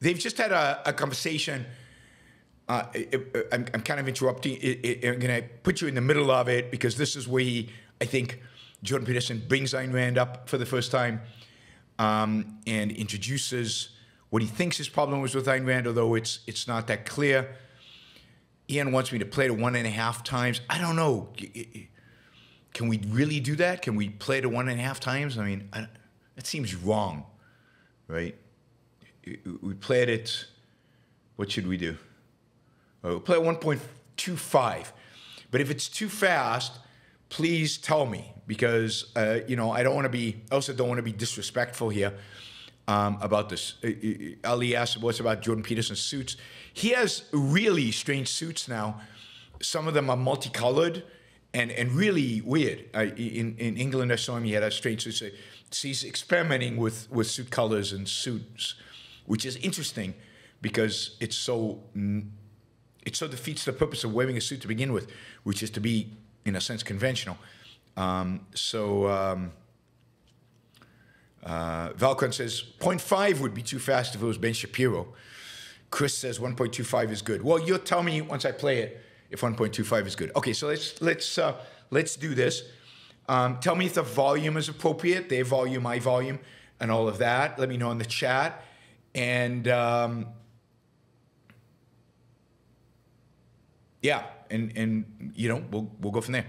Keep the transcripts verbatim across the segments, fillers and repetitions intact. they've just had a, a conversation. Uh, it, it, I'm, I'm kind of interrupting. It, it, I'm going to put you in the middle of it because this is where he, I think Jordan Peterson brings Ayn Rand up for the first time um, and introduces what he thinks his problem was with Ayn Rand, although it's, it's not that clear. Ian wants me to play to one and a half times. I don't know. Can we really do that? Can we play to one and a half times? I mean, I, that seems wrong, right? We played it. What should we do? Oh, we'll play one point two five. But if it's too fast, please tell me, because, uh, you know, I don't want to be, I also don't want to be disrespectful here um, about this. Uh, Ali asked, what's about Jordan Peterson's suits? He has really strange suits now. Some of them are multicolored and, and really weird. I, in, in England, I saw him, he had a strange suit. So he's experimenting with, with suit colors and suits, which is interesting because it's so... It so defeats the purpose of wearing a suit to begin with, which is to be, in a sense, conventional. Um, so um, uh, Valcon says, zero point five would be too fast if it was Ben Shapiro. Chris says one point two five is good. Well, you'll tell me once I play it if one point two five is good. Okay, so let's, let's, uh, let's do this. Um, tell me if the volume is appropriate, their volume, my volume, and all of that. Let me know in the chat. And... Um, Yeah, and, and you know, we'll, we'll go from there.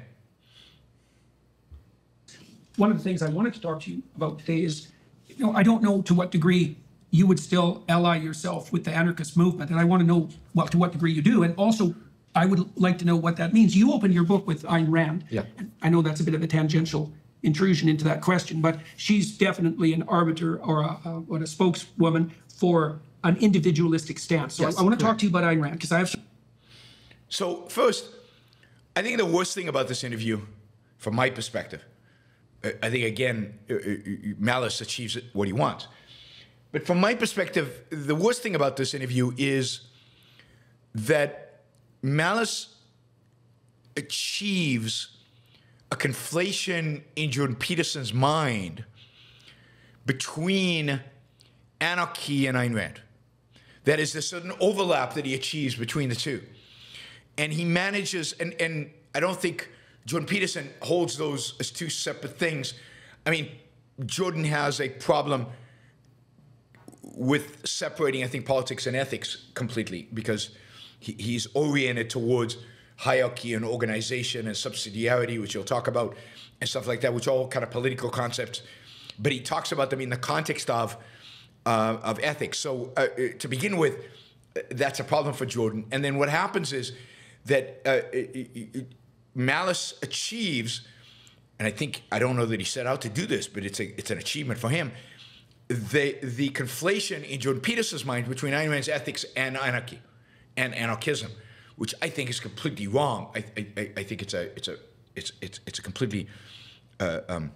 One of the things I wanted to talk to you about today is, you know, I don't know to what degree you would still ally yourself with the anarchist movement, and I want to know what, to what degree you do, and also I would like to know what that means. You opened your book with Ayn Rand. Yeah. And I know that's a bit of a tangential intrusion into that question, but she's definitely an arbiter or a, a, or a spokeswoman for an individualistic stance. So yes, I, I want to talk to you about Ayn Rand, because I have... So first, I think the worst thing about this interview, from my perspective, I think, again, Malice achieves what he wants. But from my perspective, the worst thing about this interview is that Malice achieves a conflation in Jordan Peterson's mind between anarchy and Ayn Rand. That is, there's a certain overlap that he achieves between the two. And he manages, and, and I don't think Jordan Peterson holds those as two separate things. I mean, Jordan has a problem with separating, I think, politics and ethics completely, because he, he's oriented towards hierarchy and organization and subsidiarity, which you'll talk about, and stuff like that, which are all kind of political concepts. But he talks about them in the context of, uh, of ethics. So uh, to begin with, that's a problem for Jordan. And then what happens is, that uh, it, it, it, Malice achieves, and I think, I don't know that he set out to do this, but it's, a, it's an achievement for him, the, the conflation in Jordan Peterson's mind between Ayn Rand's ethics and anarchy, and anarchism, which I think is completely wrong. I, I, I think it's a, it's a, it's, it's, it's a completely, uh, um,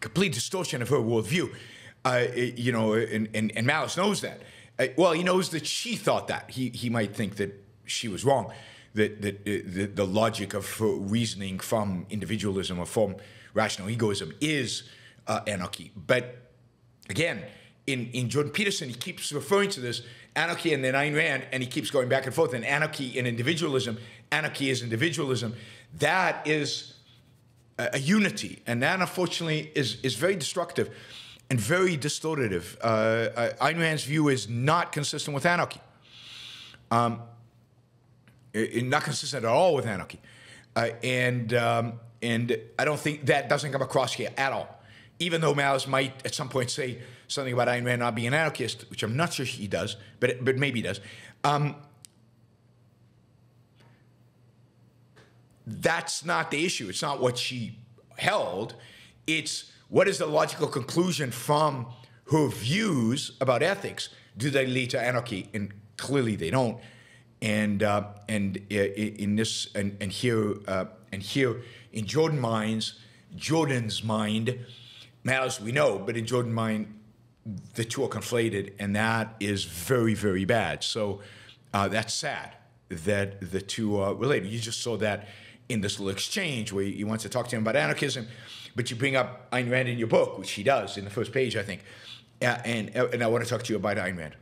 complete distortion of her worldview. Uh, it, you know, and, and, and Malice knows that. Well, he knows that she thought that. He, he might think that she was wrong, that, that, that the logic of reasoning from individualism or from rational egoism is uh, anarchy. But again, in, in Jordan Peterson, he keeps referring to this anarchy and then Ayn Rand, and he keeps going back and forth. And anarchy and individualism, anarchy is individualism. That is a, a unity. And that, unfortunately, is, is very destructive. And very distortive. Uh, Ayn Rand's view is not consistent with anarchy. Um, it, it not consistent at all with anarchy. Uh, and um, and I don't think that doesn't come across here at all. Even though Malice might at some point say something about Ayn Rand not being an anarchist, which I'm not sure he does, but it, but maybe he does. Um, that's not the issue. It's not what she held. It's what is the logical conclusion from her views about ethics? Do they lead to anarchy? And clearly they don't. And uh, and uh, in this and, and here uh, and here in Jordan minds, Jordan's mind, Malice we know, but in Jordan mind, the two are conflated, and that is very very bad. So uh, that's sad that the two are related. You just saw that in this little exchange where he wants to talk to him about anarchism. But you bring up Ayn Rand in your book, which she does in the first page, I think. and and I want to talk to you about Ayn Rand.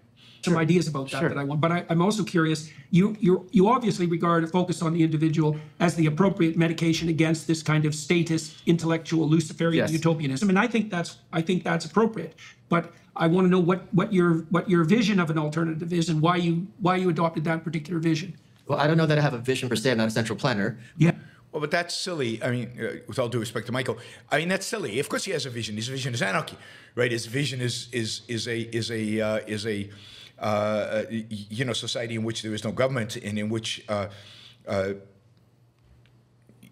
Some sure. ideas about that sure. that I want, but I, I'm also curious. You you you obviously regard a focus on the individual as the appropriate medication against this kind of statist, intellectual, Luciferian yes. utopianism, and I think that's I think that's appropriate. But I want to know what what your what your vision of an alternative is, and why you why you adopted that particular vision. Well, I don't know that I have a vision per se. I'm not a central planner. Yeah. Well, but that's silly. I mean, uh, with all due respect to Michael, I mean that's silly. Of course, he has a vision. His vision is anarchy, right? His vision is is is a is a uh, is a Uh, you know, society in which there is no government and in which, uh, uh,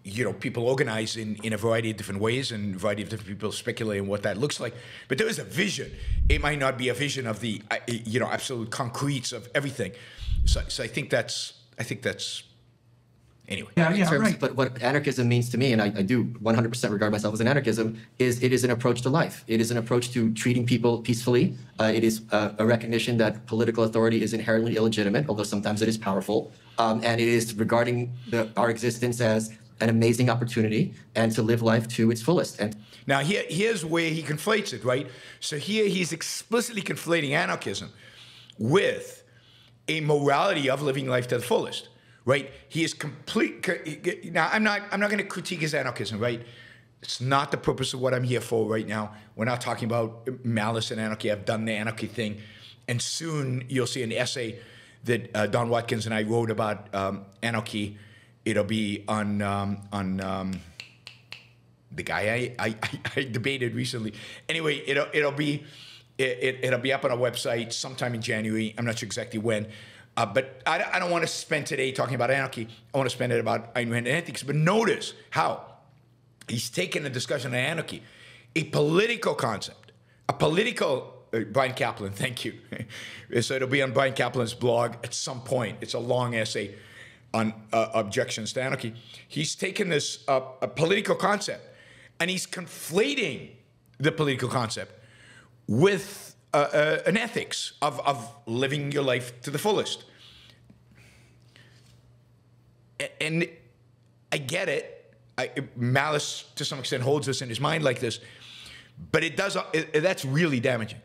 you know, people organize in, in a variety of different ways and a variety of different people speculate on what that looks like. But there is a vision. It might not be a vision of the, uh, you know, absolute concretes of everything. So, so I think that's, I think that's, anyway. Yeah, yeah, in terms, right. But what anarchism means to me, and I, I do one hundred percent regard myself as an anarchism, is it is an approach to life. It is an approach to treating people peacefully. Uh, it is uh, a recognition that political authority is inherently illegitimate, although sometimes it is powerful. Um, and it is regarding the, our existence as an amazing opportunity and to live life to its fullest. And now here, here's where he conflates it, right? So here he's explicitly conflating anarchism with a morality of living life to the fullest. Right, he is complete. Now, I'm not. I'm not going to critique his anarchism. Right, it's not the purpose of what I'm here for right now. We're not talking about malice and anarchy. I've done the anarchy thing, and soon you'll see an essay that uh, Don Watkins and I wrote about um, anarchy. It'll be on um, on um, the guy I, I I debated recently. Anyway, it'll it'll be it, it, it'll be up on our website sometime in January. I'm not sure exactly when. Uh, but I, I don't want to spend today talking about anarchy. I want to spend it about Ayn Rand and ethics. But notice how he's taken the discussion of anarchy, a political concept, a political uh, Bryan Caplan, thank you. So it'll be on Bryan Caplan's blog at some point. It's a long essay on uh, objections to anarchy. He's taken this uh, a political concept, and he's conflating the political concept with Uh, uh, an ethics of, of living your life to the fullest. And I get it. I, Malice, to some extent, holds us in his mind like this. But it does, it, that's really damaging.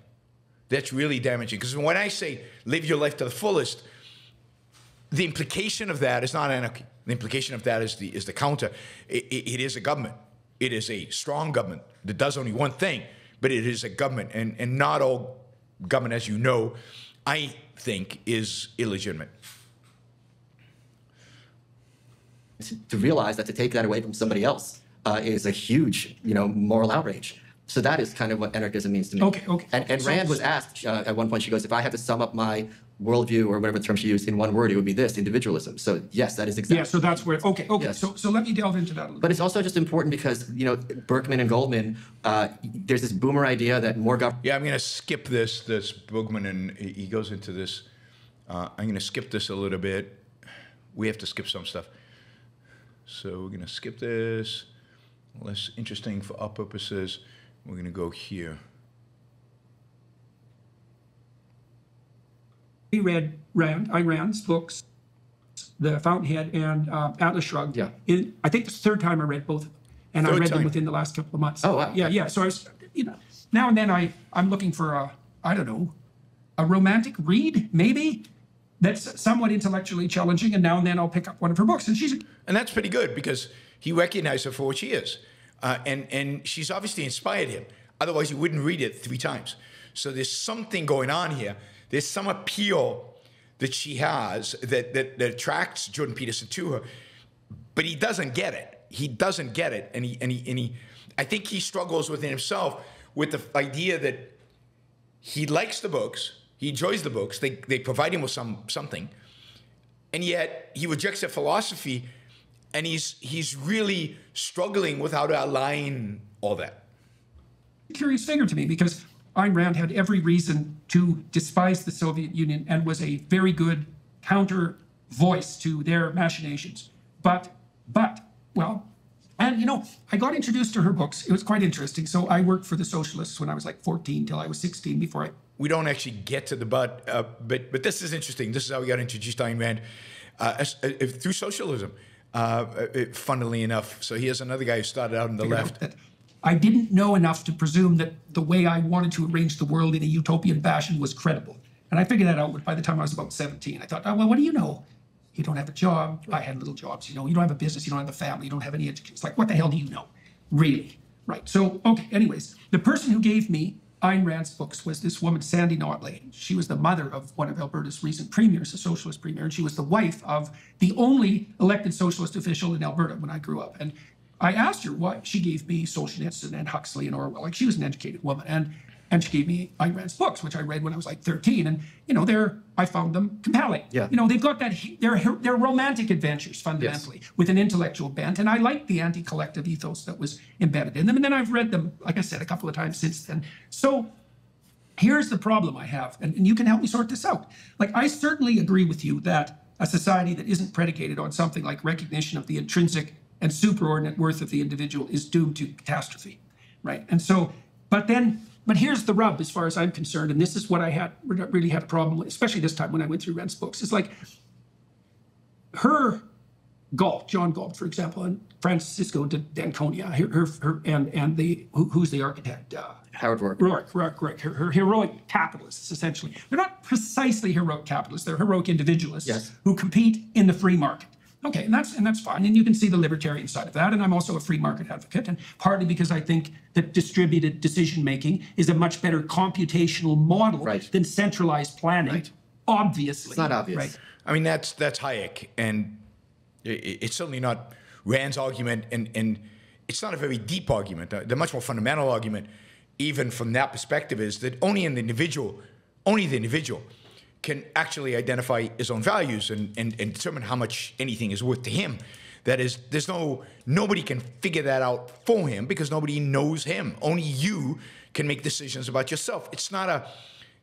That's really damaging. Because when I say live your life to the fullest, the implication of that is not anarchy. The implication of that is the, is the counter. It, it, it is a government. It is a strong government that does only one thing. But it is a government, and, and not all government, as you know, I think, is illegitimate. To, to realize that to take that away from somebody else uh, is a huge, you know, moral outrage. So that is kind of what anarchism means to me. Okay, okay. And, and so, Rand was asked uh, at one point, she goes, if I had to sum up my worldview or whatever term she used in one word, it would be this, individualism. So yes, that is exactly. Yeah, so that's where, okay, okay. Yes. So, so let me delve into that a little bit. But it's also just important because, you know, Berkman and Goldman, uh, there's this boomer idea that more government. Yeah, I'm going to skip this, this Berkman, and he goes into this. Uh, I'm going to skip this a little bit. We have to skip some stuff. So we're going to skip this. Less interesting for our purposes. We're going to go here. We read Rand, Ayn Rand's books, The Fountainhead and uh, Atlas Shrugged. Yeah. In, I think it's the third time I read both of them. And third I read time. them within the last couple of months. Oh, wow. Yeah, yeah. So I was, you know, now and then I, I'm looking for a, I don't know, a romantic read, maybe, that's somewhat intellectually challenging. And now and then I'll pick up one of her books. And she's. And that's pretty good because he recognized her for what she is. Uh, and, and she's obviously inspired him. Otherwise, he wouldn't read it three times. So there's something going on here. There's some appeal that she has that, that, that attracts Jordan Peterson to her. But he doesn't get it. He doesn't get it. And he, and he, and he, I think he struggles within himself with the idea that he likes the books. He enjoys the books. They, they provide him with some, something. And yet he rejects their philosophy. And he's he's really struggling with how to align all that. Curious figure to me, because Ayn Rand had every reason to despise the Soviet Union and was a very good counter voice to their machinations. But, but, well, and you know, I got introduced to her books. It was quite interesting. So I worked for the socialists when I was like fourteen till I was sixteen before I... We don't actually get to the but, uh, but, but this is interesting. This is how we got introduced to Ayn Rand uh, as, uh, through socialism. Uh, funnily enough. So here's another guy who started out on the left. That I didn't know enough to presume that the way I wanted to arrange the world in a utopian fashion was credible. And I figured that out by the time I was about seventeen. I thought, oh, well, what do you know? You don't have a job. I had little jobs, you know. You don't have a business. You don't have a family. You don't have any education. It's like, what the hell do you know, really? Right. So, okay, anyways, the person who gave me Ayn Rand's books was this woman, Sandy Notley. She was the mother of one of Alberta's recent premiers, a socialist premier, and she was the wife of the only elected socialist official in Alberta when I grew up. And I asked her why she gave me Solzhenitsyn and Huxley and Orwell. Like, she was an educated woman. And and she gave me Ayn Rand's books, which I read when I was like thirteen. And, you know, they're, I found them compelling. Yeah. You know, they've got that, they're, they're romantic adventures, fundamentally, yes, with an intellectual bent. And I liked the anti-collective ethos that was embedded in them. And then I've read them, like I said, a couple of times since then. So here's the problem I have, and, and you can help me sort this out. Like, I certainly agree with you that a society that isn't predicated on something like recognition of the intrinsic and superordinate worth of the individual is doomed to catastrophe, right? And so, but then, but here's the rub as far as I'm concerned, and this is what I had really had a problem with, especially this time when I went through Rand's books. It's like her Galt, John Galt, for example, and Francisco de Anconia, her, her, her, and, and the, who, who's the architect? Uh, Howard Roark. Roark, Roark, Roark. Her, her heroic capitalists, essentially. They're not precisely heroic capitalists. They're heroic individualists, yes, who compete in the free market. Okay, and that's, and that's fine, and you can see the libertarian side of that, and I'm also a free market advocate, and partly because I think that distributed decision-making is a much better computational model, right, than centralized planning, right, obviously. It's not obvious. Right? I mean, that's, that's Hayek, and it's certainly not Rand's argument, and, and it's not a very deep argument. The much more fundamental argument, even from that perspective, is that only in the individual, only the individual, can actually identify his own values and, and, and determine how much anything is worth to him. That is, there's no, nobody can figure that out for him because nobody knows him. Only you can make decisions about yourself. It's not a,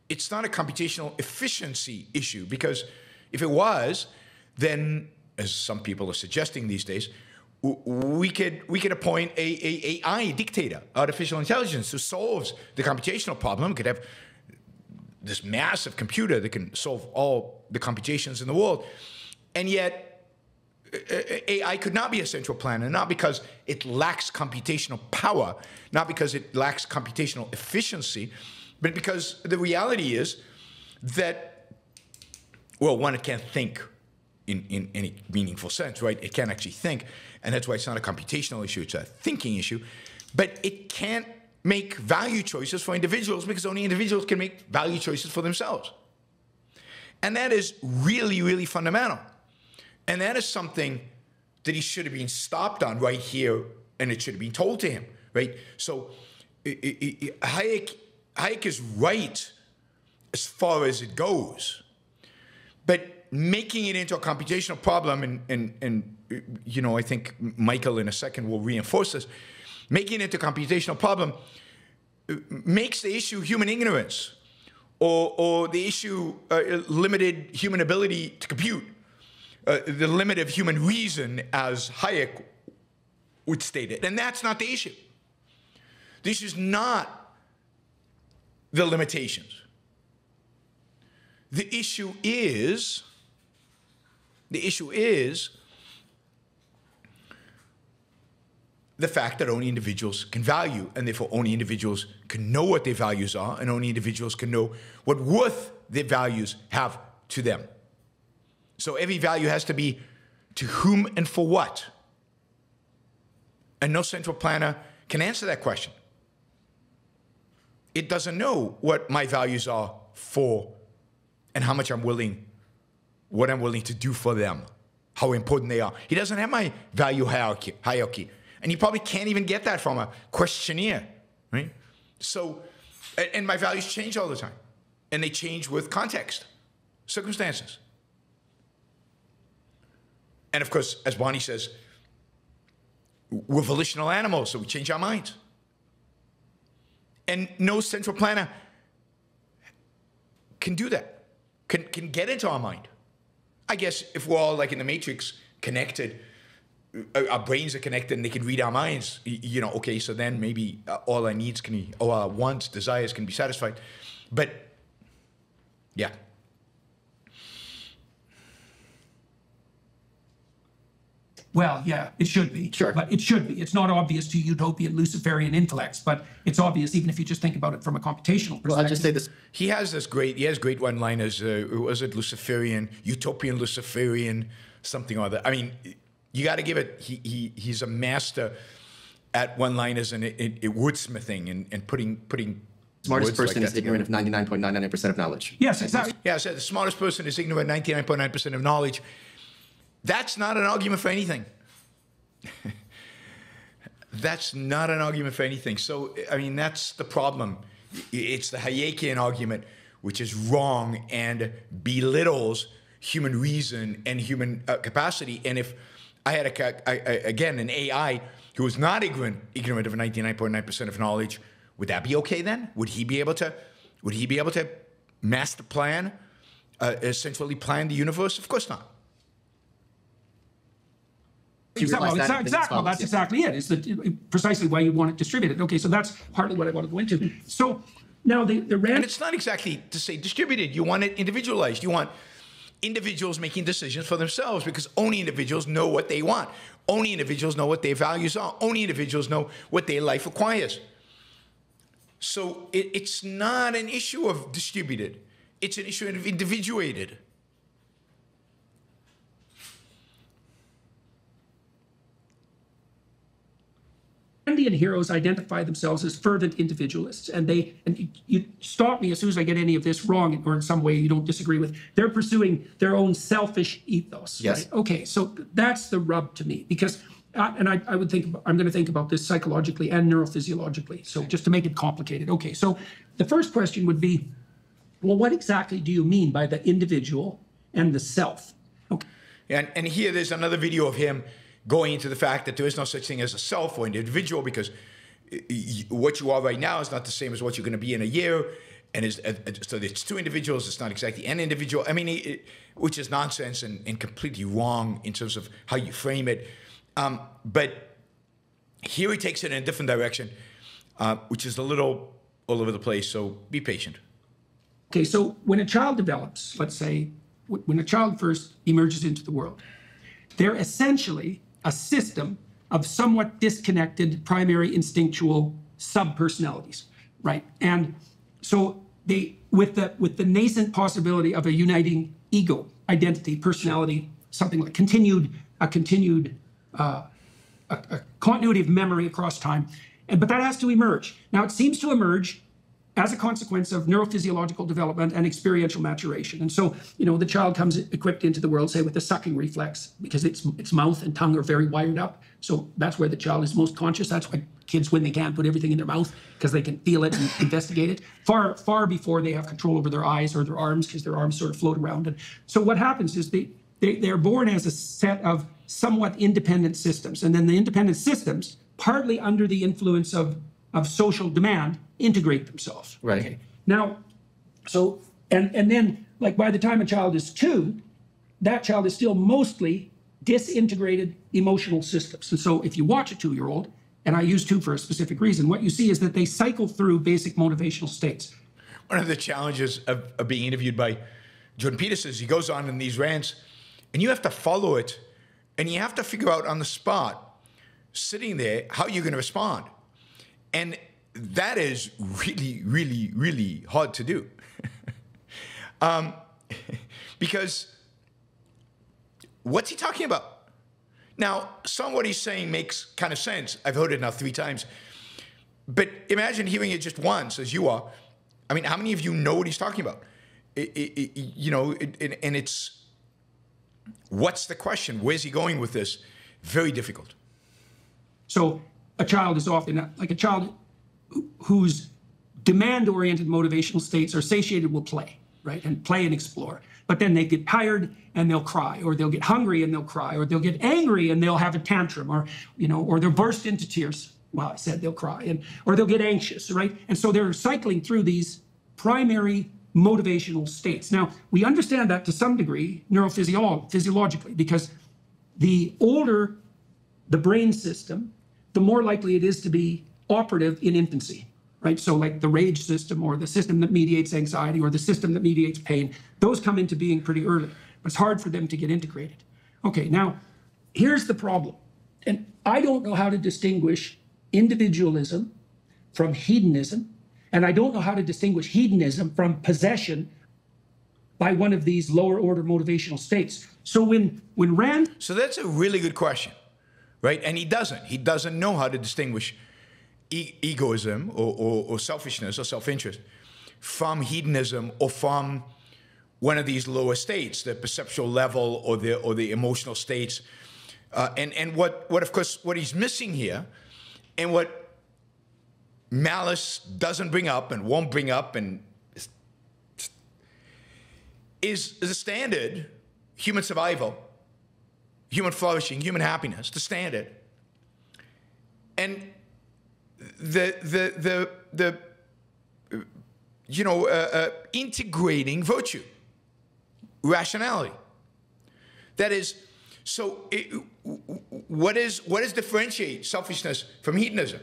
it's not a computational efficiency issue, because if it was, then, as some people are suggesting these days, we could, we could appoint a, a AI dictator, artificial intelligence, who solves the computational problem. We could have this massive computer that can solve all the computations in the world. And yet, A I could not be a central planner, not because it lacks computational power, not because it lacks computational efficiency, but because the reality is that, well, one, it can't think in, in any meaningful sense, right? It can't actually think, and that's why it's not a computational issue, it's a thinking issue, but it can't make value choices for individuals because only individuals can make value choices for themselves. And that is really, really fundamental. And that is something that he should have been stopped on right here, and it should have been told to him, right? So it, it, it, Hayek, Hayek is right as far as it goes, but making it into a computational problem, and, and, and you know, I think Michael in a second will reinforce this, making it a computational problem makes the issue human ignorance, or, or the issue uh, limited human ability to compute, uh, the limit of human reason, as Hayek would state it. And that's not the issue. The issue is not the limitations. The issue is, the issue is, the fact that only individuals can value, and therefore only individuals can know what their values are, and only individuals can know what worth their values have to them. So every value has to be to whom and for what. And no central planner can answer that question. It doesn't know what my values are for, and how much I'm willing, what I'm willing to do for them, how important they are. He doesn't have my value hierarchy. hierarchy. And you probably can't even get that from a questionnaire, right? So, and my values change all the time. And they change with context, circumstances. And of course, as Bonnie says, we're volitional animals, so we change our minds. And no central planner can do that, can, can get into our mind. I guess if we're all like in the Matrix, connected, our brains are connected and they can read our minds, you know, okay, so then maybe all our needs can be, all our wants, desires can be satisfied. But, yeah. Well, yeah, it should be. Sure. But it should be. It's not obvious to utopian Luciferian intellects, but it's obvious even if you just think about it from a computational perspective. Well, I'll just say this. He has this great, he has great one-liners. Uh, was it Luciferian, utopian Luciferian, something or other? I mean, you got to give it, he, he, he's a master at one-liners and it, it, it wordsmithing and, and putting, putting smartest words person like is ignorant of ninety-nine point nine nine percent of knowledge. Yes, exactly. Yes, yeah, so the smartest person is ignorant of ninety-nine point nine percent of knowledge. That's not an argument for anything. That's not an argument for anything. So, I mean, that's the problem. It's the Hayekian argument, which is wrong and belittles human reason and human uh, capacity. And if I had, a, I, I, again, an A I who was not ignorant, ignorant of ninety-nine point nine percent of knowledge, would that be okay then? Would he be able to, would he be able to master plan, uh, essentially plan the universe? Of course not. Exactly. That exactly. That well, that's yeah. exactly it. It's the, precisely why you want it distributed. Okay, so that's partly what I want to go into. So now the, the Rand... And it's not exactly to say distributed. You want it individualized. You want individuals making decisions for themselves because only individuals know what they want. Only individuals know what their values are. Only individuals know what their life requires. So it, it's not an issue of distributed. It's an issue of individuated. Indian heroes identify themselves as fervent individualists, and they, and you, you stop me as soon as I get any of this wrong or in some way you don't disagree with, they're pursuing their own selfish ethos. Yes. Right? Okay, so that's the rub to me, because, I, and I, I would think, I'm going to think about this psychologically and neurophysiologically, so just to make it complicated. Okay, so the first question would be, well, what exactly do you mean by the individual and the self? Okay. And, and here there's another video of him going into the fact that there is no such thing as a self or an individual, because what you are right now is not the same as what you're going to be in a year. And is, uh, so it's two individuals. It's not exactly an individual. I mean, it, which is nonsense and, and completely wrong in terms of how you frame it. Um, but here he takes it in a different direction, uh, which is a little all over the place. So be patient. Okay, so when a child develops, let's say, when a child first emerges into the world, they're essentially a system of somewhat disconnected primary instinctual subpersonalities, right? And so they, with the with the nascent possibility of a uniting ego, identity, personality, something like continued a continued uh, a, a continuity of memory across time, and but that has to emerge. Now it seems to emerge as a consequence of neurophysiological development and experiential maturation. And so, you know, the child comes equipped into the world, say, with a sucking reflex, because its, its mouth and tongue are very wired up. So that's where the child is most conscious. That's why kids, when they can, put everything in their mouth, because they can feel it and investigate it, far, far before they have control over their eyes or their arms, because their arms sort of float around. And so what happens is they, they, they're born as a set of somewhat independent systems. And then the independent systems, partly under the influence of, of social demand, integrate themselves. Right. Okay. Now, so, and, and then, like, by the time a child is two, that child is still mostly disintegrated emotional systems. And so if you watch a two-year-old, and I use two for a specific reason, what you see is that they cycle through basic motivational states. One of the challenges of, of being interviewed by Jordan Peterson is he goes on in these rants, and you have to follow it, and you have to figure out on the spot, sitting there, how you're going to respond. And that is really, really, really hard to do. um, because what's he talking about? Now, some of what he's saying makes kind of sense. I've heard it now three times. But imagine hearing it just once, as you are. I mean, how many of you know what he's talking about? It, it, it, you know, it, it, and it's, what's the question? Where's he going with this? Very difficult. So a child is often, like a child whose demand-oriented motivational states are satiated will play, right? And play and explore. But then they get tired and they'll cry, or they'll get hungry and they'll cry, or they'll get angry and they'll have a tantrum, or, you know, or they'll burst into tears. Well, I said they'll cry, and or they'll get anxious, right? And so they're cycling through these primary motivational states. Now, we understand that to some degree neurophysiologically, because the older the brain system, the more likely it is to be operative in infancy, right? So like the rage system, or the system that mediates anxiety, or the system that mediates pain, those come into being pretty early, but it's hard for them to get integrated. Okay, now, here's the problem. And I don't know how to distinguish individualism from hedonism, and I don't know how to distinguish hedonism from possession by one of these lower order motivational states. So when, when Rand... So that's a really good question, right? And he doesn't. He doesn't know how to distinguish e egoism or, or, or selfishness or self-interest from hedonism or from one of these lower states, the perceptual level or the, or the emotional states. Uh, and and what, what, of course, what he's missing here and what Malice doesn't bring up and won't bring up and is the standard, human survival, human flourishing, human happiness, the standard. And the, the, the, the you know, uh, uh, integrating virtue, rationality. That is, so it, what is, what is differentiate selfishness from hedonism?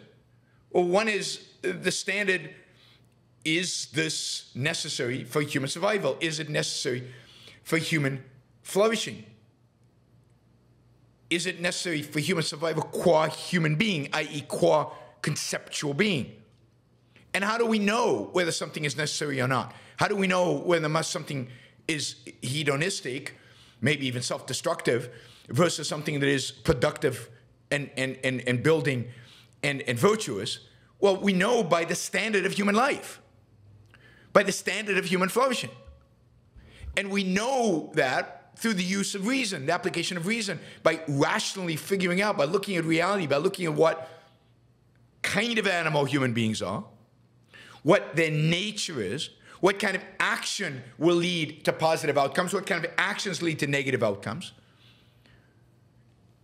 Well, one is the standard. Is this necessary for human survival? Is it necessary for human flourishing? Is it necessary for human survival qua human being, that is qua conceptual being? And how do we know whether something is necessary or not? How do we know whether something is hedonistic, maybe even self-destructive, versus something that is productive and, and, and, and building and, and virtuous? Well, we know by the standard of human life, by the standard of human flourishing. And we know that through the use of reason, the application of reason, by rationally figuring out, by looking at reality, by looking at what kind of animal human beings are, what their nature is, what kind of action will lead to positive outcomes, what kind of actions lead to negative outcomes.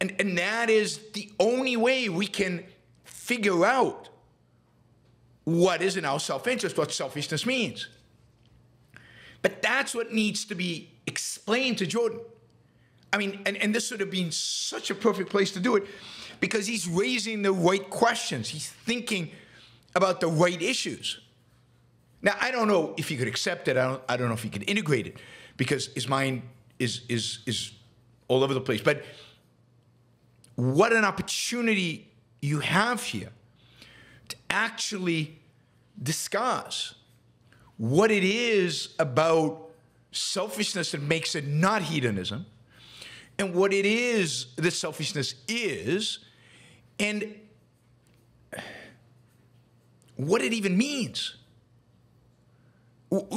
And, and that is the only way we can figure out what is in our self-interest, what selfishness means. But that's what needs to be explained to Jordan. I mean, and, and this would have been such a perfect place to do it because he's raising the right questions. He's thinking about the right issues. Now, I don't know if he could accept it. I don't, I don't know if he could integrate it because his mind is, is, is all over the place. But what an opportunity you have here to actually discuss what it is about selfishness that makes it not hedonism, and what it is that selfishness is, and what it even means.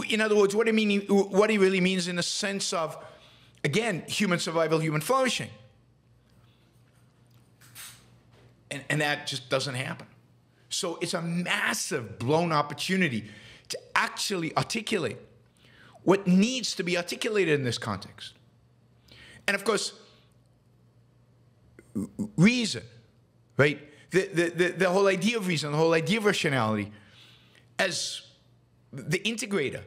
In other words, what it mean, what it really means in the sense of, again, human survival, human flourishing. And, and that just doesn't happen. So it's a massive blown opportunity to actually articulate what needs to be articulated in this context. And of course, reason, right? The, the, the, the whole idea of reason, the whole idea of rationality as the integrator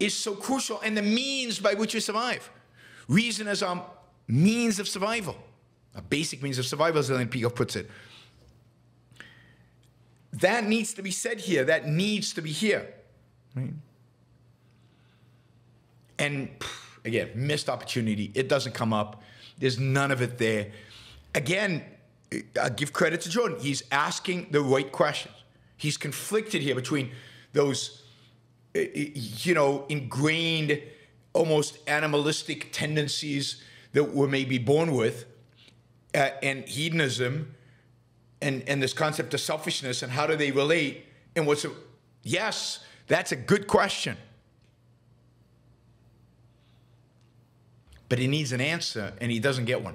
is so crucial, and the means by which we survive. Reason as our means of survival, a basic means of survival, as Ellen Peikoff puts it. That needs to be said here. That needs to be here. Right. And again, missed opportunity. It doesn't come up. There's none of it there. Again, I give credit to Jordan. He's asking the right questions. He's conflicted here between those, you know, ingrained, almost animalistic tendencies that we're maybe born with, uh, and hedonism. And, and this concept of selfishness and how do they relate and what's a, yes, that's a good question. But he needs an answer and he doesn't get one.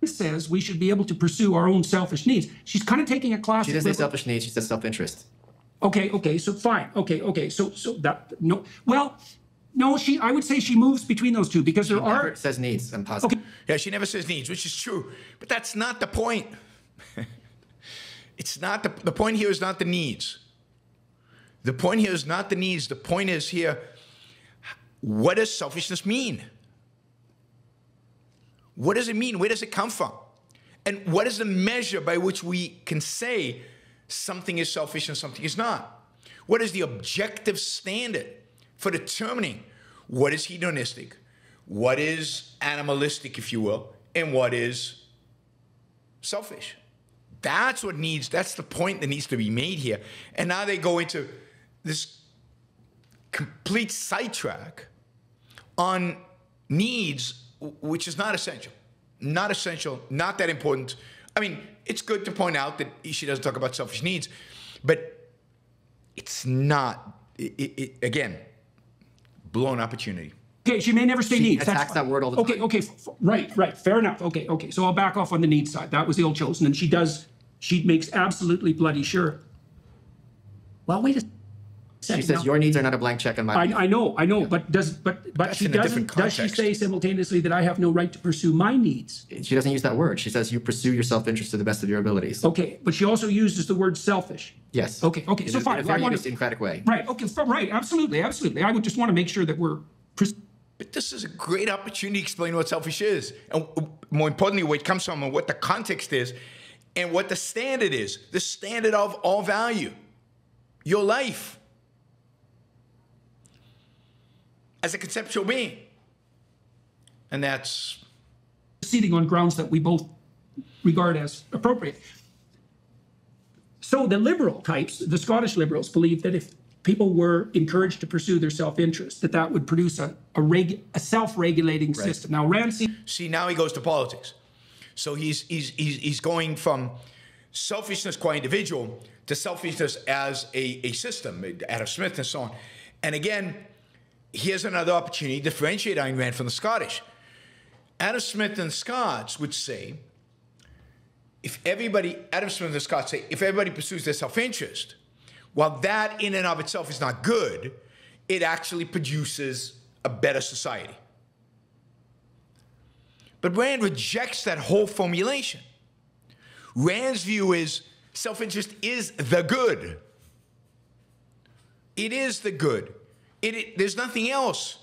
He says we should be able to pursue our own selfish needs. She's kind of taking a class. She doesn't say selfish needs, she says self-interest. Okay, okay, so fine. Okay, okay, so so that, no, well, no, she, I would say she moves between those two because there she are- never says needs, I'm positive. Okay. Yeah, she never says needs, which is true, but that's not the point. It's not the, the point here is not the needs. The point here is not the needs. The point is here, what does selfishness mean? What does it mean? Where does it come from? And what is the measure by which we can say something is selfish and something is not? What is the objective standard for determining what is hedonistic, what is animalistic, if you will, and what is selfish. That's what needs, that's the point that needs to be made here. And now they go into this complete sidetrack on needs, which is not essential, not essential, not that important. I mean, it's good to point out that she doesn't talk about selfish needs, but it's not, it, it, again, blown opportunity. Okay, she may never say she needs. She attacks that word all the okay, time. Okay, okay, right, right, fair enough. Okay, okay, so I'll back off on the needs side. That was ill-chosen, and she does, she makes absolutely bloody sure. Well, wait a second. She says, now, your needs are not a blank check in my I, I know, I know, yeah. but does but but That's she doesn't, does she say simultaneously that I have no right to pursue my needs? She doesn't use that word. She says you pursue your self-interest to the best of your abilities. Okay, but she also uses the word selfish. Yes. Okay, okay, it so is, fine. In a very idiosyncratic way. Right, okay, right, absolutely, absolutely. I would just want to make sure that we're... But this is a great opportunity to explain what selfish is, and more importantly, where it comes from and what the context is and what the standard is, the standard of all value, your life as a conceptual being. And that's... proceeding on grounds that we both regard as appropriate. So the liberal types, the Scottish liberals, believe that if people were encouraged to pursue their self-interest, that that would produce a, a, regu a self-regulating right. system. Now, Ramsey... See, now he goes to politics. So he's, he's, he's, he's going from selfishness qua individual to selfishness as a, a system, Adam Smith and so on. And again, here's another opportunity to differentiate Ayn Rand from the Scottish. Adam Smith and the Scots would say, if everybody... Adam Smith and the Scots say, if everybody pursues their self-interest, while that in and of itself is not good, it actually produces a better society. But Rand rejects that whole formulation. Rand's view is self-interest is the good. It is the good. It, it, there's nothing else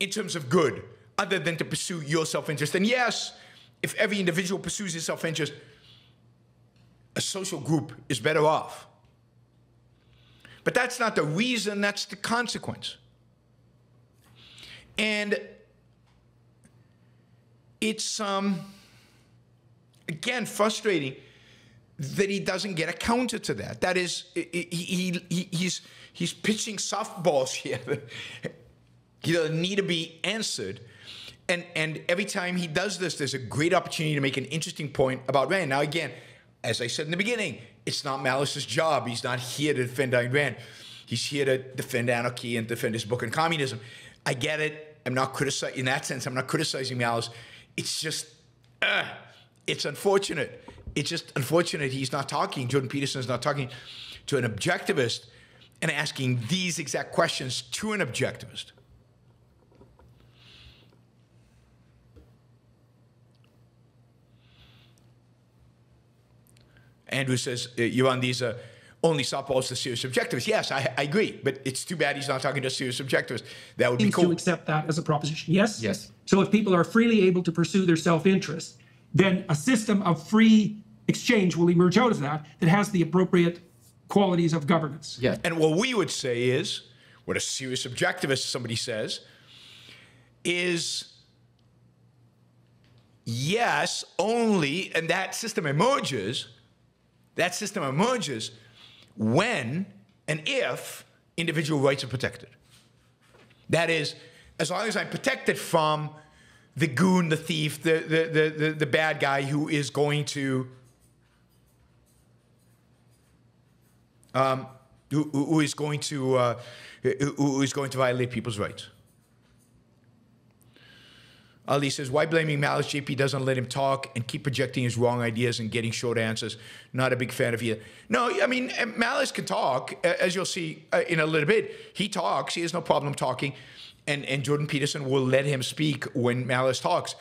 in terms of good other than to pursue your self-interest. And yes, if every individual pursues his self-interest, a social group is better off. But that's not the reason, that's the consequence. And it's, um, again, frustrating that he doesn't get a counter to that. That is, he, he, he, he's, he's pitching softballs here. He doesn't need to be answered. And, and every time he does this, there's a great opportunity to make an interesting point about Rand. Now, again, as I said in the beginning, it's not Malice's job. He's not here to defend Ayn Rand. He's here to defend anarchy and defend his book on communism. I get it. I'm not criticizing, in that sense, I'm not criticizing Malice. It's just, uh, it's unfortunate. It's just unfortunate he's not talking, Jordan Peterson is not talking to an objectivist and asking these exact questions to an objectivist. Andrew says, you're on these uh, only softballs to serious objectivists. Yes, I, I agree, but it's too bad he's not talking to serious objectivists. That would be cool. Do you accept that as a proposition? Yes? Yes. So if people are freely able to pursue their self-interest, then a system of free exchange will emerge out of that that has the appropriate qualities of governance. Yes. And what we would say is, what a serious objectivist, somebody says, is yes, only, and that system emerges, That system emerges when and if individual rights are protected. That is, as long as I'm protected from the goon, the thief, the, the, the, the, the bad guy who is going to, um, who, who is going to, uh, who is going to violate people's rights. Ali says, why blaming Malice? J P doesn't let him talk and keep projecting his wrong ideas and getting short answers. Not a big fan of either. No, I mean, Malice can talk, as you'll see in a little bit. He talks. He has no problem talking. And, and Jordan Peterson will let him speak when Malice talks.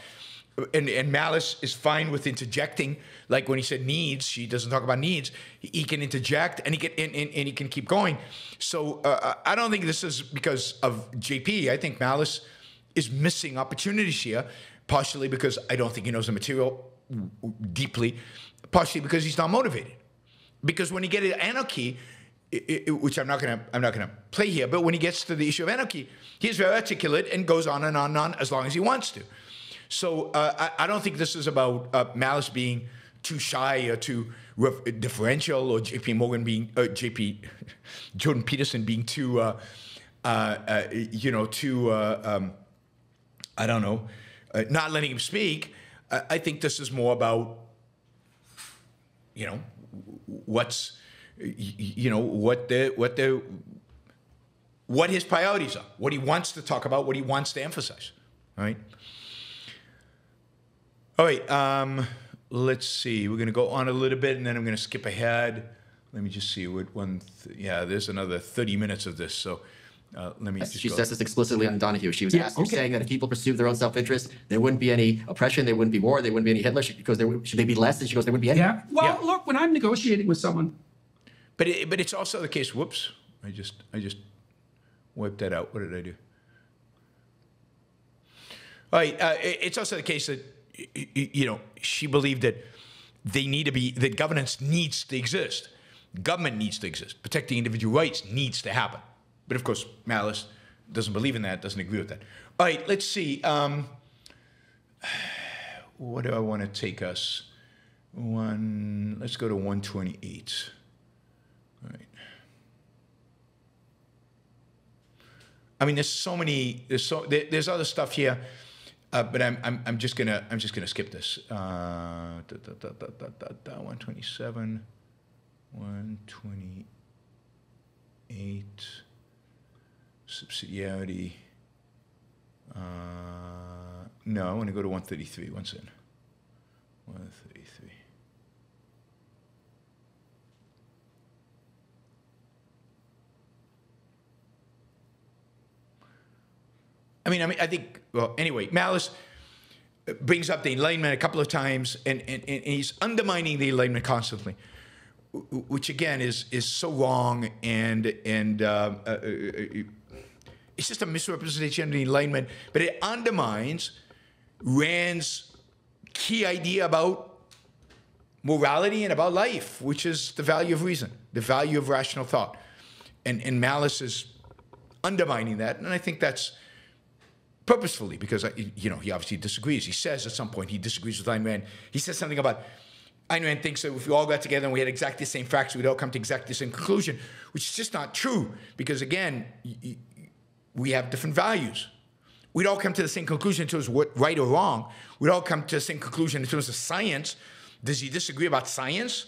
And, and Malice is fine with interjecting. Like when he said needs, she doesn't talk about needs. He can interject and he can, and, and, and he can keep going. So uh, I don't think this is because of J P. I think Malice is missing opportunities here, partially because I don't think he knows the material deeply, partially because he's not motivated. Because when you get into anarchy, It, it, which I'm not going to I'm not going to play here, but when he gets to the issue of anarchy, he's very articulate and goes on and on and on as long as he wants to. So uh, I, I don't think this is about uh, Malice being too shy or too differential, or J P. Morgan being uh, J P. Jordan Peterson being too uh, uh, uh, you know too uh, um, I don't know uh, not letting him speak. I, I think this is more about you know what's. You know what the what the what his priorities are, what he wants to talk about, what he wants to emphasize. All right. All right. Um, let's see. We're going to go on a little bit, and then I'm going to skip ahead. Let me just see what one. Th yeah, there's another thirty minutes of this. So uh, let me. Yes, just she go. says this explicitly on Donahue. She was yeah, asking, okay. saying that if people pursued their own self-interest, there wouldn't be any oppression, there wouldn't be war, there wouldn't be any Hitler. She, because there would, should they be less? And she goes, there wouldn't be any. Yeah. Well, yeah. Look, when I'm negotiating with someone. But it, but it's also the case. Whoops! I just I just wiped that out. What did I do? All right. Uh, it, it's also the case that you know she believed that they need to be that governance needs to exist, government needs to exist, protecting individual rights needs to happen. But of course, Malice doesn't believe in that. Doesn't agree with that. All right. Let's see. Um, what do I want to take us? One. Let's go to one twenty-eight. All right. I mean, there's so many. There's so there, there's other stuff here, uh, but I'm I'm I'm just gonna I'm just gonna skip this. Uh, da, da, da, da, da, da, da, one twenty-seven, one twenty-eight, subsidiarity. Uh, no, I want to go to one thirty-three. One second. one thirty-three. I mean, I mean, I think, well, anyway, Malice brings up the Enlightenment a couple of times, and, and, and he's undermining the Enlightenment constantly, which, again, is is so wrong, and and uh, uh, it's just a misrepresentation of the Enlightenment, but it undermines Rand's key idea about morality and about life, which is the value of reason, the value of rational thought. And, and Malice is undermining that, and I think that's purposefully, because, you know, he obviously disagrees. He says at some point he disagrees with Ayn Rand. He says something about Ayn Rand thinks that if we all got together and we had exactly the same facts, we'd all come to exactly the same conclusion, which is just not true because, again, we have different values. We'd all come to the same conclusion in terms of what right or wrong. We'd all come to the same conclusion in terms of science. Does he disagree about science?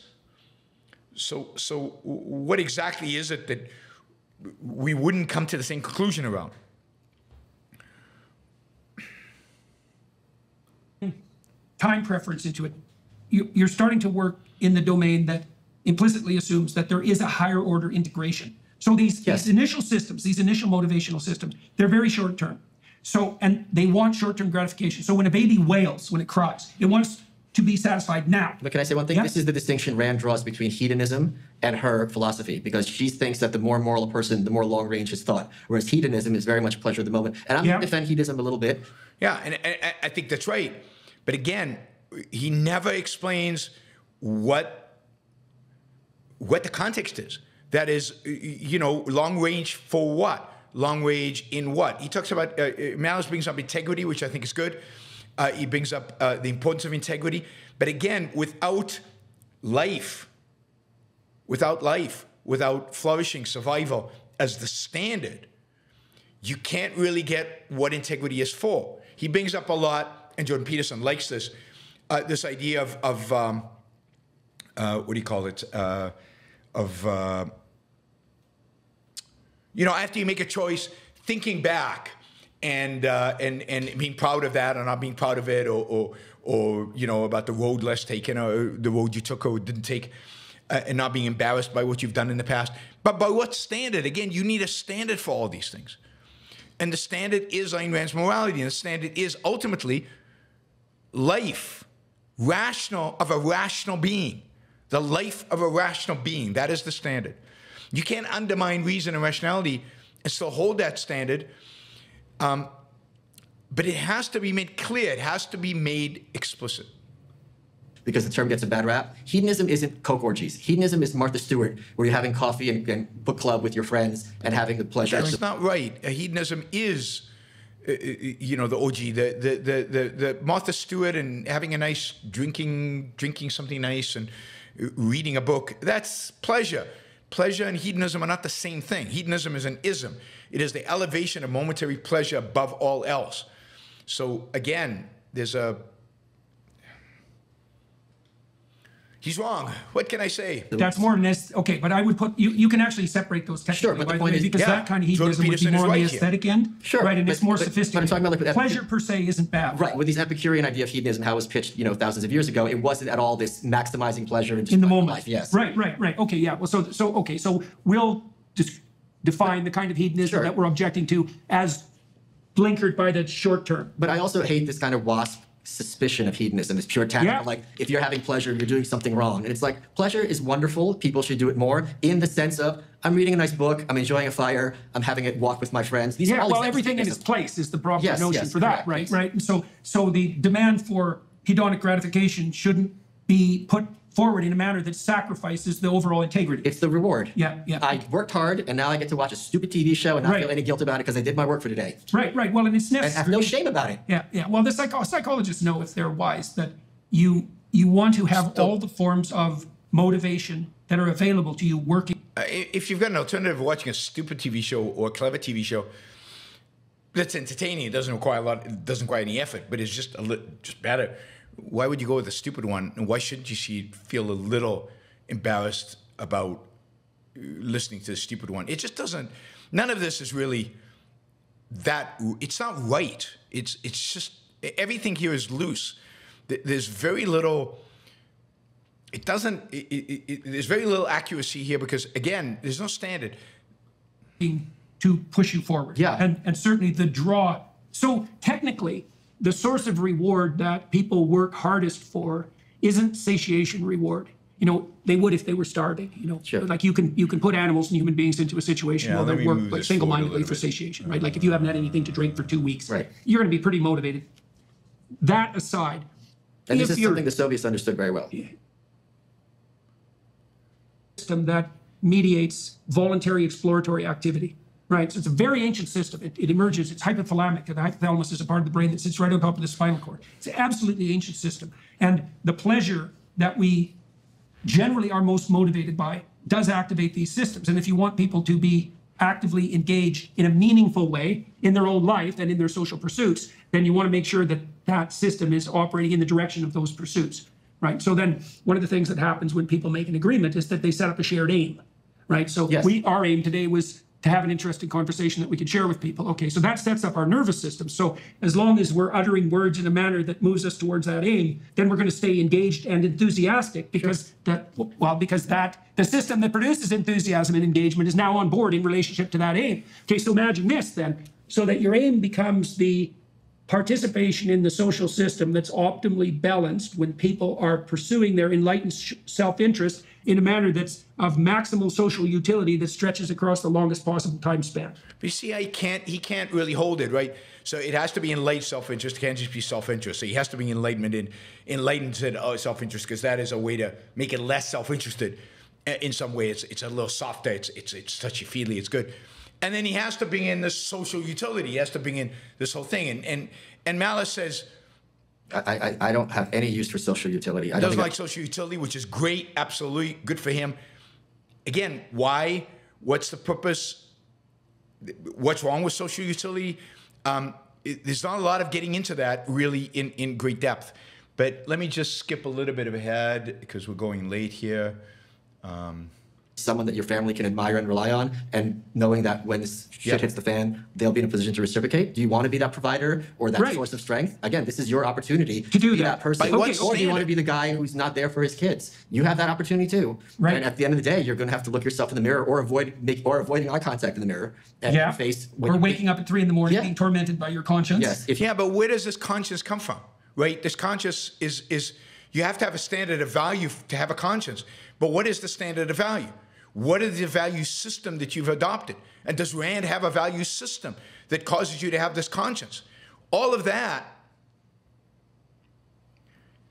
So, so what exactly is it that we wouldn't come to the same conclusion around? Time preference into it. You, you're starting to work in the domain that implicitly assumes that there is a higher order integration. So these, yes. these initial systems, these initial motivational systems, they're very short term. So, and they want short term gratification. So when a baby wails, when it cries, it wants to be satisfied now. But can I say one thing? Yeah. This is the distinction Rand draws between hedonism and her philosophy, because she thinks that the more moral a person, the more long range is thought, whereas hedonism is very much pleasure of the moment. And I'm yeah. going to defend hedonism a little bit. Yeah, and, and I think that's right. But again, he never explains what, what the context is. That is, you know, long range for what? Long range in what? He talks about, uh, Malice brings up integrity, which I think is good. Uh, he brings up uh, the importance of integrity. But again, without life, without life, without flourishing, survival as the standard, you can't really get what integrity is for. He brings up a lot. And Jordan Peterson likes this, uh, this idea of, of um, uh, what do you call it, uh, of, uh, you know, after you make a choice, thinking back and, uh, and, and being proud of that or not being proud of it, or, or, or you know, about the road less taken or the road you took or didn't take, uh, and not being embarrassed by what you've done in the past. But by what standard? Again, you need a standard for all these things. And the standard is Ayn Rand's morality, and the standard is ultimately life, rational, of a rational being, the life of a rational being. That is the standard. You can't undermine reason and rationality and still hold that standard, um, but it has to be made clear. It has to be made explicit. because the term gets a bad rap. Hedonism isn't coke orgies. Hedonism is Martha Stewart, where you're having coffee and, and book club with your friends and having the pleasure. That's not right. Hedonism is, uh, you know, the orgy, the, the the the the Martha Stewart and having a nice drinking, drinking something nice and reading a book. That's pleasure. Pleasure and hedonism are not the same thing. Hedonism is an ism. It is the elevation of momentary pleasure above all else. So again, there's a... He's wrong. What can I say? That's more nest. Okay, but I would put you. You can actually separate those technically, sure, but the point way, is, because yeah, that kind of hedonism would be more right on the aesthetic here. End, sure, right? And but, it's more but, sophisticated. But I'm talking about like pleasure per se isn't bad, right? With these Epicurean idea of hedonism, how it was pitched, you know, thousands of years ago, it wasn't at all this maximizing pleasure and just in the moment. Life, yes, right, right, right. Okay, yeah. Well, so so okay, so we'll just define the kind of hedonism sure. that we're objecting to as blinkered by the short term. But I also hate this kind of WASP suspicion of hedonism is puritanical. Yeah. Like, if you're having pleasure, you're doing something wrong. And it's like, pleasure is wonderful. People should do it more in the sense of, I'm reading a nice book, I'm enjoying a fire, I'm having a walk with my friends. These yeah, are all well, everything in its place is the proper yes, notion yes, for that, correct, right? Yes. Right. And so, so the demand for hedonic gratification shouldn't be put forward in a manner that sacrifices the overall integrity. It's the reward. Yeah, yeah. I worked hard, and now I get to watch a stupid T V show and not right. feel any guilt about it because I did my work for today. Right, right. Well, and it's necessary. I have no shame about it. Yeah, yeah. Well, the psych psychologists know, if they're wise, that you you want to have Still. all the forms of motivation that are available to you working. Uh, if you've got an alternative of watching a stupid T V show or a clever T V show that's entertaining, it doesn't require a lot, it doesn't require any effort, but it's just a little, just better. Why would you go with a stupid one? And why shouldn't you see, feel a little embarrassed about listening to the stupid one? It just doesn't, none of this is really that, it's not right. It's, it's just, everything here is loose. There's very little, it doesn't, it, it, it, there's very little accuracy here because, again, there's no standard. To push you forward. Yeah. And, and certainly the draw. So technically, the source of reward that people work hardest for isn't satiation reward. You know, they would if they were starving, you know. Sure. Like you can you can put animals and human beings into a situation yeah, where they work like single-mindedly for satiation, right? Like if you haven't had anything to drink for two weeks, right. you're gonna be pretty motivated. That aside. And this is something the Soviets understood very well. System that mediates voluntary exploratory activity. Right, so it's a very ancient system. It, it emerges, it's hypothalamic, and the hypothalamus is a part of the brain that sits right on top of the spinal cord. It's an absolutely ancient system. And the pleasure that we generally are most motivated by does activate these systems. And if you want people to be actively engaged in a meaningful way in their own life and in their social pursuits, then you want to make sure that that system is operating in the direction of those pursuits, right? So then one of the things that happens when people make an agreement is that they set up a shared aim, right? So yes. we, our aim today was to have an interesting conversation that we can share with people. Okay, so that sets up our nervous system. So as long as we're uttering words in a manner that moves us towards that aim, then we're gonna stay engaged and enthusiastic because sure. that, well, because that, the system that produces enthusiasm and engagement is now on board in relationship to that aim. Okay, so imagine this then, so that your aim becomes the participation in the social system that's optimally balanced when people are pursuing their enlightened self-interest in a manner that's of maximal social utility that stretches across the longest possible time span. But you see, I can't, he can't really hold it, right? So it has to be enlightened self-interest. It can't just be self-interest. So he has to be enlightenment in, enlightened self-interest because that is a way to make it less self-interested in some way. It's, it's a little softer. It's, it's, it's touchy-feely. It's good. And then he has to bring in this social utility. He has to bring in this whole thing. And, and, and Malice says, I, I, I don't have any use for social utility. I don't like social utility, which is great, absolutely good for him. Again, why? What's the purpose? What's wrong with social utility? Um, it, there's not a lot of getting into that really in, in great depth. But let me just skip a little bit ahead because we're going late here. Um, Someone that your family can admire and rely on, and knowing that when this shit yep. hits the fan, they'll be in a position to reciprocate. Do you want to be that provider or that right. source of strength? Again, this is your opportunity to, to do be that, that person. Okay. Or standard? Do you want to be the guy who's not there for his kids? You have that opportunity too. Right. And at the end of the day, you're going to have to look yourself in the mirror or avoid make, or avoiding eye contact in the mirror and yeah. face. Or waking up at three in the morning yeah. being tormented by your conscience. Yes. If yeah, but where does this conscience come from? Right. This conscience is is you have to have a standard of value to have a conscience. But what is the standard of value? What is the value system that you've adopted? And does Rand have a value system that causes you to have this conscience? All of that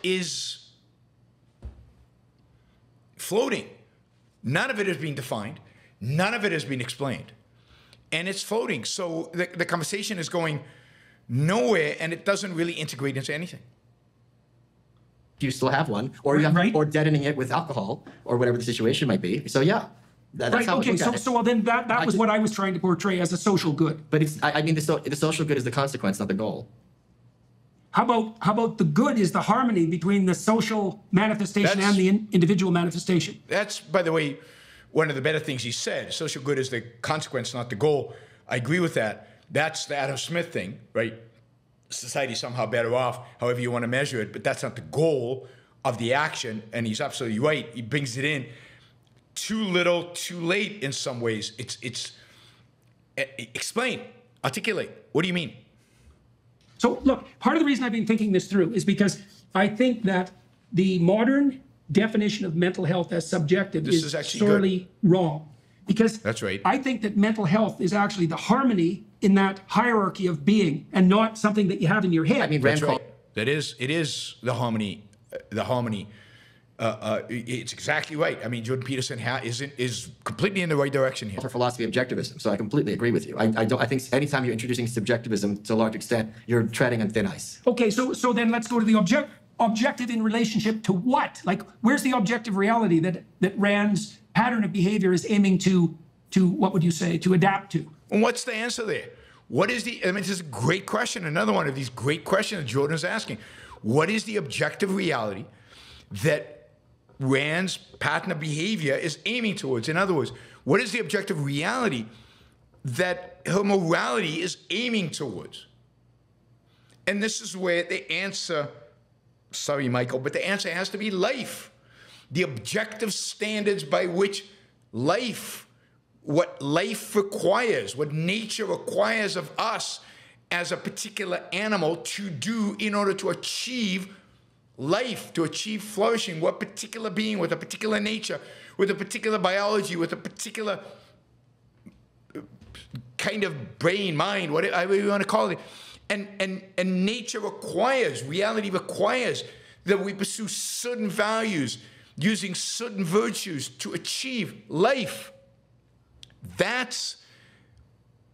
is floating. None of it has been defined. None of it has been explained. And it's floating. So the, the conversation is going nowhere, and it doesn't really integrate into anything. You still have one, or you have, right. or deadening it with alcohol, or whatever the situation might be. So yeah, that, that's right. How okay, I look so, at it. So well, then that, that was just, what I was trying to portray as a social good. But it's, I, I mean, the, so, the social good is the consequence, not the goal. How about how about the good is the harmony between the social manifestation that's, and the in, individual manifestation? That's, by the way, one of the better things he said. Social good is the consequence, not the goal. I agree with that. That's the Adam Smith thing, right? Society somehow better off, however you want to measure it, but that's not the goal of the action, and he's absolutely right. He brings it in too little, too late in some ways. It's, it's, explain, articulate, what do you mean? So look, part of the reason I've been thinking this through is because I think that the modern definition of mental health as subjective this is, is sorely good. wrong. Because that's right. I think that mental health is actually the harmony in that hierarchy of being, and not something that you have in your head. I mean, Rand Paul. That is, it is the harmony, the harmony. Uh, uh, it's exactly right. I mean, Jordan Peterson ha is in, is completely in the right direction here. For philosophy objectivism, so I completely agree with you. I, I don't. I think anytime you're introducing subjectivism to a large extent, you're treading on thin ice. Okay, so so then let's go to the object objective in relationship to what? Like, where's the objective reality that that Rand's pattern of behavior is aiming to to what would you say to adapt to? And what's the answer there? What is the, I mean, this is a great question, another one of these great questions that Jordan is asking. What is the objective reality that Rand's pattern of behavior is aiming towards? In other words, what is the objective reality that her morality is aiming towards? And this is where the answer, sorry, Michael, but the answer has to be life. The objective standards by which life, what life requires, what nature requires of us as a particular animal to do in order to achieve life, to achieve flourishing, what particular being with a particular nature, with a particular biology, with a particular kind of brain, mind, whatever you want to call it. And, and, and nature requires, reality requires that we pursue certain values using certain virtues to achieve life. That's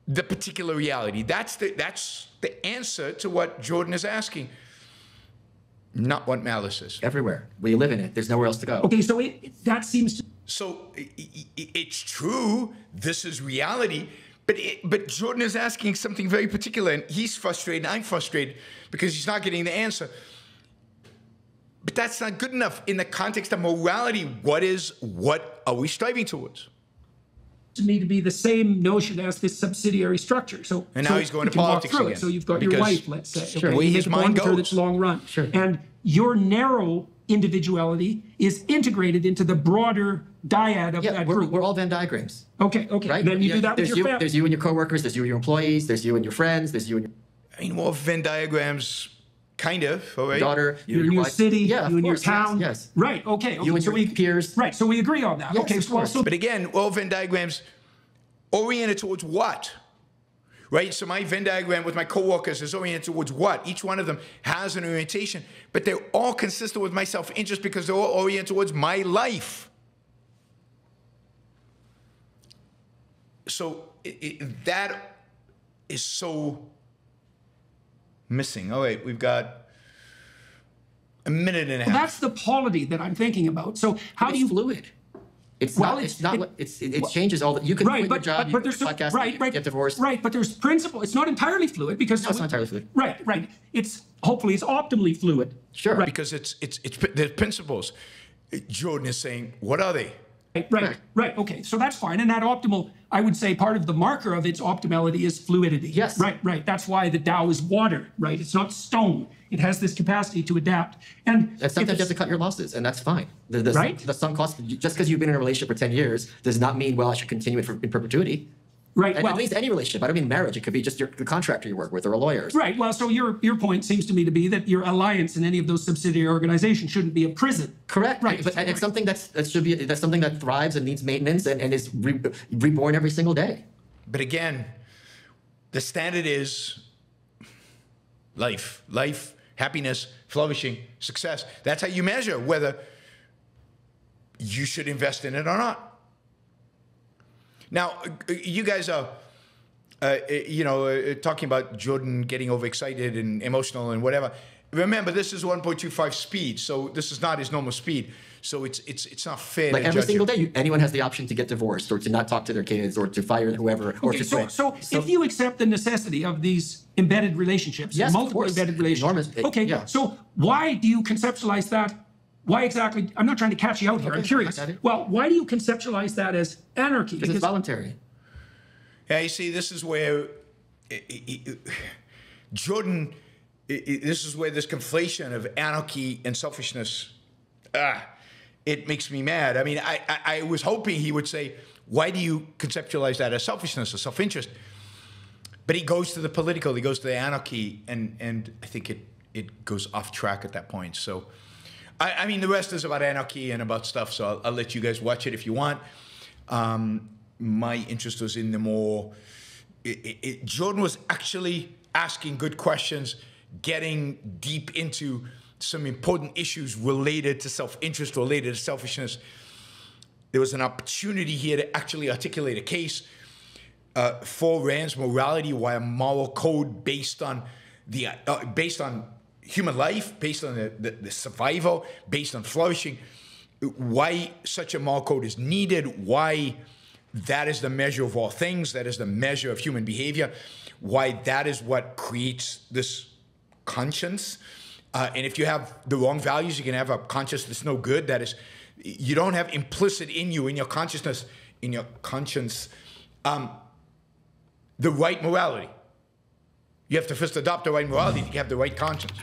the particular reality. That's the, that's the answer to what Jordan is asking, not what Malice is. Everywhere. We live in it. There's nowhere else to go. Okay, so it, it, that seems to... So it, it, it's true. This is reality. But, it, but Jordan is asking something very particular, and he's frustrated, and I'm frustrated, because he's not getting the answer. But that's not good enough. In the context of morality, what is, what are we striving towards? To me, to be the same notion as this subsidiary structure. So and now so he's going to politics again. It. So you've got because your wife, let's say, sure. okay, his mind goes. That's long run, sure. And your narrow individuality is integrated into the broader dyad of yeah, that we're, group. We're all Venn diagrams. Okay, okay. Right? Then you yeah, do that with your you, family. There's you and your coworkers. There's you and your employees. There's you and your friends. There's you and your. I mean, well, Venn diagrams. Kind of, all right. Daughter, you, you and your wife. City, yeah, you and course, your town. Yes, yes. Right, okay. okay. You and so your we, peers. Right, so we agree on that. Yes, okay, so, so. But again, all Venn diagrams oriented towards what? Right, so my Venn diagram with my coworkers is oriented towards what? Each one of them has an orientation, but they're all consistent with my self-interest because they're all oriented towards my life. So it, it, that is so... missing. All right, we've got a minute and a half. Well, that's the polity that I'm thinking about. So how do you fluid? It's well, not. It's, it's not. It, it's, it, it well, changes all the. You can right, quit but, your job. But, but there's some, podcast, right, you right, get divorced. Right, but there's principle. It's not entirely fluid because no, it's not entirely fluid. Right, right. It's hopefully it's optimally fluid. Sure. Right. Because it's it's it's the principles. Jordan is saying, what are they? Right, right, right. Okay, so that's fine. And that optimal, I would say part of the marker of its optimality is fluidity. Yes. Right, right. That's why the Tao is water, right? It's not stone. It has this capacity to adapt. And, and sometimes you have to cut your losses, and that's fine. The, the, right? The sunk cost, just because you've been in a relationship for ten years does not mean, well, I should continue it for, in perpetuity. Right. And well, at least any relationship. I don't mean marriage. It could be just your, the contractor you work with or a lawyer. Right. Well, so your your point seems to me to be that your alliance in any of those subsidiary organizations shouldn't be a prison. Correct. Right. But right. it's something that's that should be that's something that thrives and needs maintenance and, and is re, reborn every single day. But again, the standard is life, life, happiness, flourishing, success. That's how you measure whether you should invest in it or not. Now, you guys are, uh, you know, uh, talking about Jordan getting overexcited and emotional and whatever. Remember, this is one point two five speed, so this is not his normal speed. So it's it's it's not fair. Like to every judge single him. day, you, anyone has the option to get divorced or to not talk to their kids or to fire whoever. Okay, or to so, so, so if you accept the necessity of these embedded relationships, yes, multiple embedded relationships. Enormous, okay, yeah. So why do you conceptualize that? Why exactly? I'm not trying to catch you out here. Okay, I'm curious. Well, why do you conceptualize that as anarchy? Because it's voluntary. Yeah, you see, this is where it, it, it, Jordan. It, it, this is where this conflation of anarchy and selfishness, ah, it makes me mad. I mean, I, I, I was hoping he would say, why do you conceptualize that as selfishness or self-interest? But he goes to the political, he goes to the anarchy, and, and I think it, it goes off track at that point. So, I, I mean, the rest is about anarchy and about stuff, so I'll, I'll let you guys watch it if you want. Um, my interest was in the more... It, it, it, Jordan was actually asking good questions, getting deep into some important issues related to self-interest, related to selfishness. There was an opportunity here to actually articulate a case uh, for Rand's morality, why a moral code based on the uh, based on human life, based on the, the, the survival, based on flourishing, why such a moral code is needed, why that is the measure of all things, that is the measure of human behavior, why that is what creates this conscience, uh, and if you have the wrong values, you can have a conscience that's no good. That is, you don't have implicit in you, in your consciousness, in your conscience, um, the right morality. You have to first adopt the right morality to have the right conscience.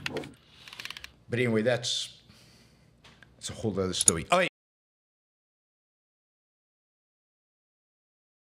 But anyway, that's that's a whole other story. All right.